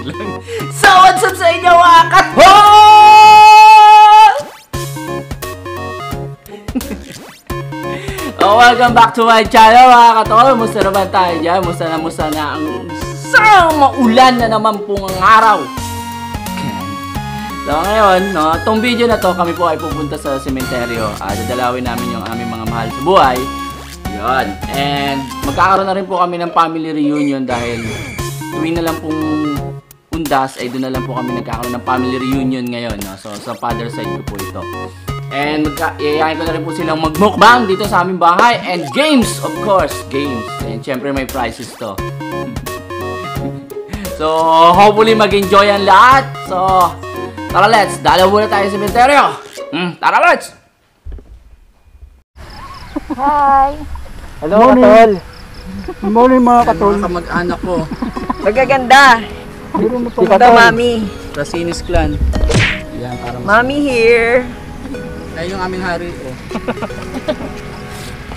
Joke lang. So, what's up sa inyo, mga katol? Oh, welcome back to my channel, mga katol. Musta naman tayo dyan? Musta na ang isang maulan na naman pong araw. So, ngayon, no, itong video na to, kami po ay pupunta sa sementeryo. Dadalawin namin yung aming mga mahal sa buhay. Yun. And magkakaroon na rin po kami ng family reunion dahil tuwing na lang pong undas ay doon na lang po kami nagkakaroon ng family reunion ngayon, no? So sa father side ko po ito. And yayain ko na rin po silang magmukbang dito sa aming bahay. And games, of course, games. And syempre may prizes to. So hopefully mag-enjoy ang lahat. So tara, let's dalaw muna tayo sa sementeryo. Tara, let's. Hi. Hello, Katol. Good morning, mga Katol. Mga kamag-anak ko. Magaganda. Kita Mami. Racines Clan. Yan, para Mami here. Ay, yung aming hari. Oh.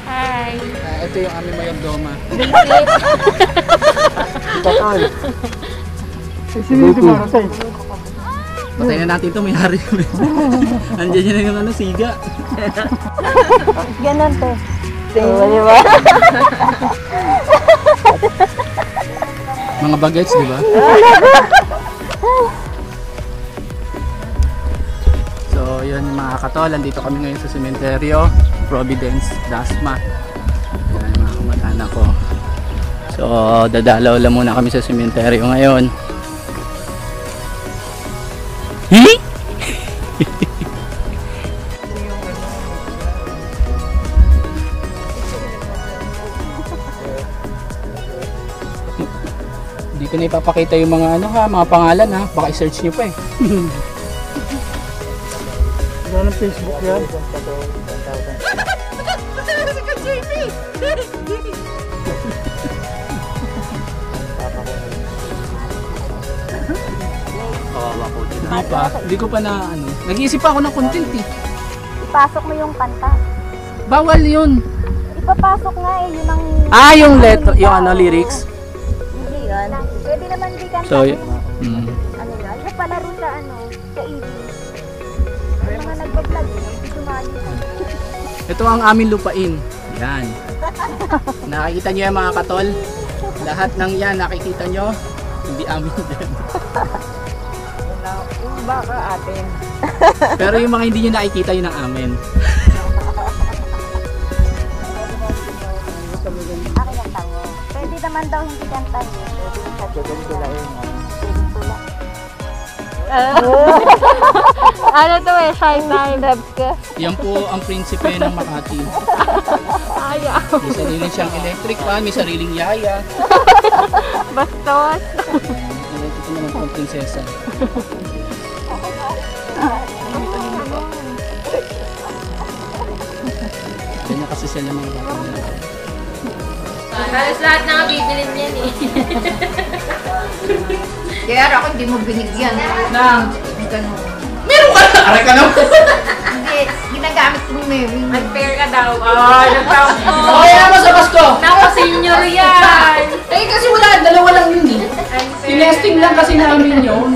Hi. Ito yung aming mayordoma. Katol. Sino dito para sa'yo? Patay na natin ito, may hari. Andiyan yun yung ano, siga. Ganon to. Diba, diba? Mga bagets, diba? So, yun mga katol. Andito kami ngayon sa sementeryo. Providence Dasma. Yan, mga kamag-anak ko. So, dadalaw lang muna kami sa sementeryo ngayon. Hindi ko na ipapakita yung mga ano ha, mga pangalan ha, baka i-search nyo pa eh. Ano ng Facebook yan? Hindi ko pa na ano, nag-iisip ako ng content eh. Ipasok mo yung kanta. Bawal yun. Ipapasok nga eh, yun ang... Ah, yung letter, yung ano, lyrics? Hindi yun. Pwede naman di kanta. So, ano yun? Napalaro sa ano, sa EV. Ano nga nagpa-vlog yun? Ito ang aming lupain. Yan. Nakikita nyo yan mga katol? Lahat ng yan nakikita nyo, hindi amin yan. Baka atin. Pero yung mga hindi nyo nakikita, yun ang amin. Akin ang tango. Pwede naman daw hindi kang tango. Ano to eh? Shine na yung love ka. Yan po ang prinsipe ng Makati. Ayaw. May sariling siyang electric pa. May sariling yaya. Bastos. Electric naman po ang prinsesa. Kaya na kasi sila mga bata na lang. Halos lahat nakabibilin yan eh. Kaya ako hindi mo binigyan. Nang? Hindi ka naman. Meron ka na! Aray ka naman! Hindi, ginagamit ko ni Mary. Mag-fair ka daw. Ay, nagtawag ko. Okay naman sa Pasko. Nako, senior yan. Eh, kasi wala, dalawa lang yun eh. Sinesting lang kasi namin yun.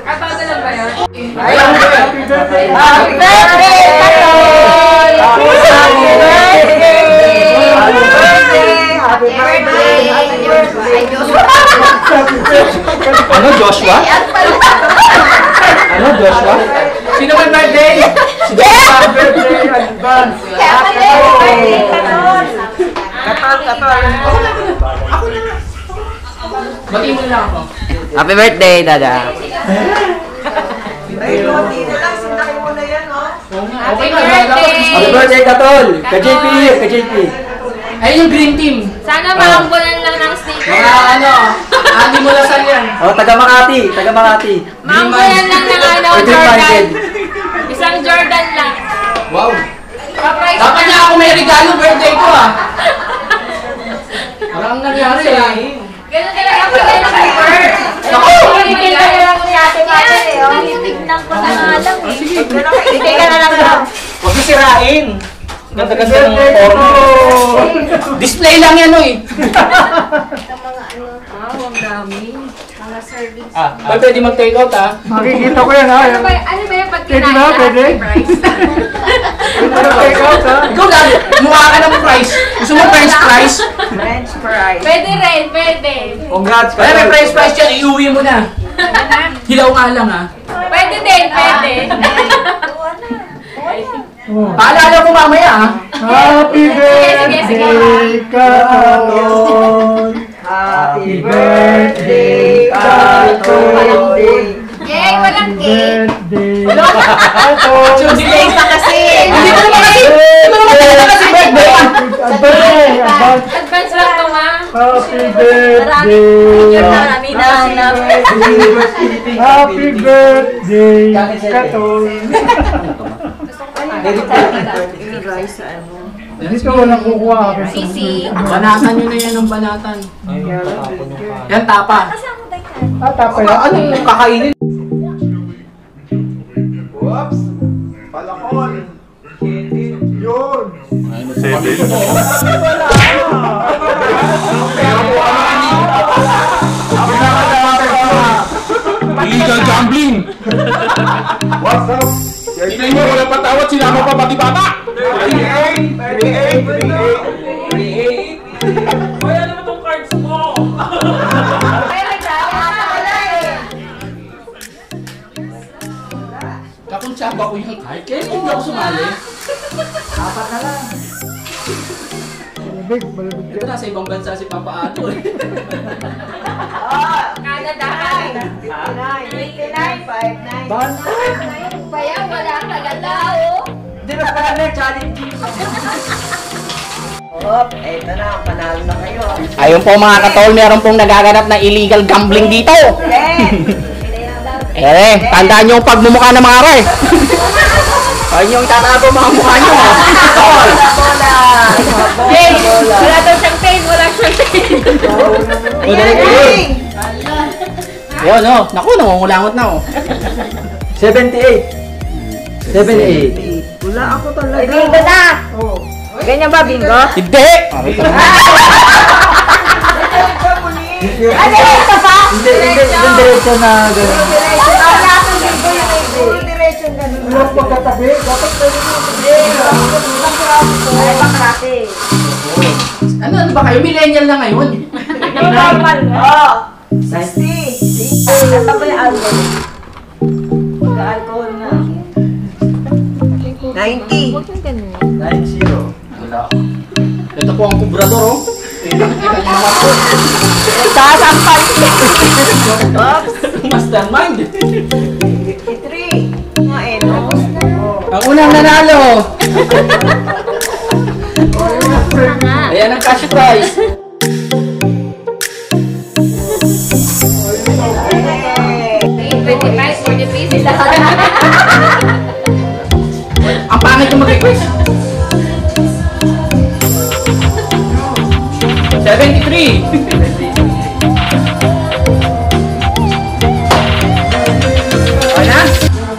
Katawagan lang ba yan? Happy birthday! Happy birthday! Happy birthday! Happy birthday! Happy birthday! Happy birthday! Ano Joshua? Ano Joshua? Sino may birthday? Happy birthday! Happy birthday! Katol! Katol! Ako na nga! Batiin mo lang ako. Happy birthday, Dada! Ay, hindi na lang. Sindakin mo na yan, o. Happy birthday! Happy birthday, Katol! Ka JP! Ka JP! Ayun yung green team. Sana maambulan lang ng sneaker. Mga ano, Andi Mulasan yan. O, taga Makati. Taga Makati. Maambulan lang ng ano, Jordan. Isang Jordan lang. Wow. Dapat niya ako may regalo birthday ko, ah. Parang nangyari, ah. Ganun talaga ako kayo ng paper. Ako! Ibigay ka na lang ni ate kate eh. Ibignan ko na nga lang eh. Ibigay ka na lang lang. Huwag sisirain. Ganda-ganda ng porno. Display lang yan o eh. Ang mga ano. Wow, ang dami. Ang mga servings. Ba pwede mag-take out ha? Makikita ko yan ha. Ano ba yung pagkinain na ating price? Ito na take out ha? Ikaw gano'n, mukha ka ng price. Gusto mo French fries? French fries. Pwede rin, pwede. Congrats. Pwede may French fries dyan, iuwi mo na. Hilaw nga lang ha. Pwede din, pwede. Buwan na. Paalala ko mamaya ha. Happy birthday, KATOL. Happy birthday, KATOL. Yay, walang cake. KATOL. Choosing pa kasi. Hindi mo naman kasi. Birthday. Advance lang ito ma. Happy birthday. Happy birthday, KATOL. Hindi ko walang kukuha. Banatan nyo na yan ng banatan. Yan, tapa. Tapa yan. Anong kakainin? Whoops! Palakon! Yun! Illegal gambling! What's up? Kita ini boleh patawat sih nama apa bati bata. Boleh nama tu card semua. Kau pun cakap aku yang kaya, kau pun tak sembali. Apa kalah? Itu nasi bang bangsa si papa aku. Kada dahan. 59, 59, 59. Banteng. Kaya wala ang taga-tao. Hindi na pala na challenge. Hop, eto na. Panalo na kayo. Ayun po mga KATOL, meron pong nagaganap na illegal gambling dito. Eh, tandaan nyo ang pagmumukha ng mga aray. Ayun yung tatabo mga mukha nyo. KATOL! James, wala daw champagne, wala champagne. Ayan! Ayan o, naku, nangungulangot na o. 78. 78. Wala ako talaga. Bingo na! Ganyan ba, bingo? Hindi! Ano yun ito pa? Hindi, yung direksyon na gano'n. Wala akong bingo yung hindi. Yung direksyon gano'n. Wala akong pagkatabi. Dapat pwede mo katabi. Ang krasi ko. Ay, ang krasi. Ano ba kayo? Millennial na ngayon. Normal na. Oo. 60. At ako yung album. Alcohol na. 90. 90. Wala ako. Ito po ang kubrador, oh. Sasampal. Oops. Mastermind. 53. Mga eno. Ang unang nanalo. Ayan ang cash prize. Ang pangit yung mag-request. 73. 73. Wala?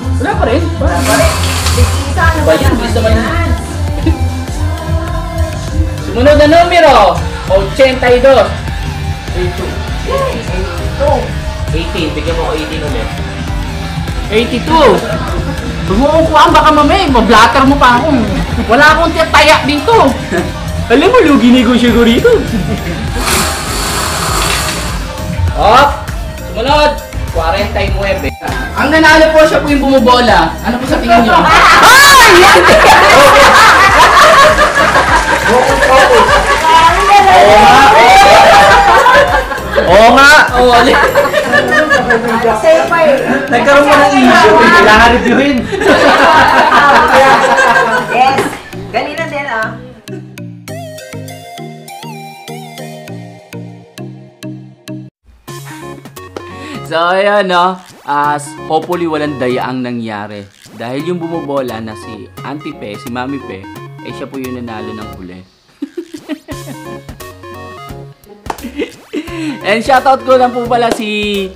Wala pa rin? Wala pa rin. Bayan, please naman yan. Sumunod na numero 82. 18. Bigyan mo ko 18 ulit. 82. Bumukuha baka mamay, mablatter mo pa ako. Wala akong tiyataya dito. Alam mo, lugi negosyo ko rito. Hop! Sumunod! 49. Ang nanalo po siya po yung bumubola. Ano po sa tingin nyo? Ay! Oo nga! Oo nga! Sa'yo pa eh. Nagkaroon pa ng issue. Kailangan reviewin. Yes. Ganina din ah. So ayan no. Hopefully walang daya ang nangyari. Dahil yung bumubola na si Auntie Pe, si Mami Pe, eh siya po yung nanalo ng huli. And shoutout ko lang po pala si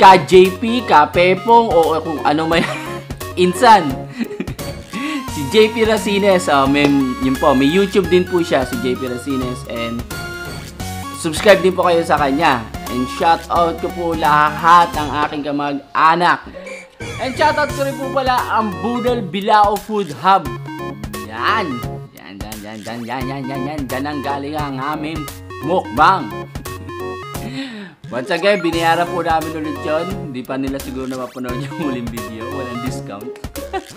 Ka JP, Ka Pepong, o kung ano may insan. Si JP Racines, yun po, may YouTube din po siya, si JP Racines, and subscribe din po kayo sa kanya. And shout out ko po lahat ng aking kamag-anak. And shout out ko rin po pala ang Bundol Bilao Food Hub. Yan. Yan. Yan ang galing ang aming mukbang. Once again, binayaran po namin ulit yun. Hindi pa nila siguro napapanood yung muling video. Walang discount.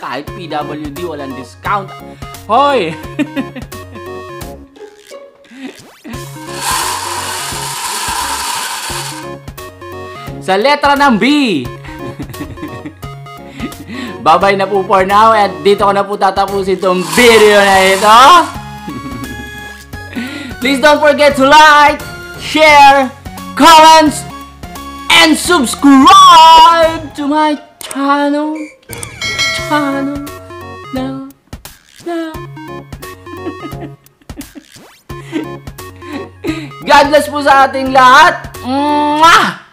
Kahit PWD, walang discount. Hoy! Sa letra ng B. Bye-bye na po for now. At dito ko na po tatapusin itong video na ito. Please don't forget to like, share, comments, and subscribe to my channel. Now. God bless po sa ating lahat. Mwah!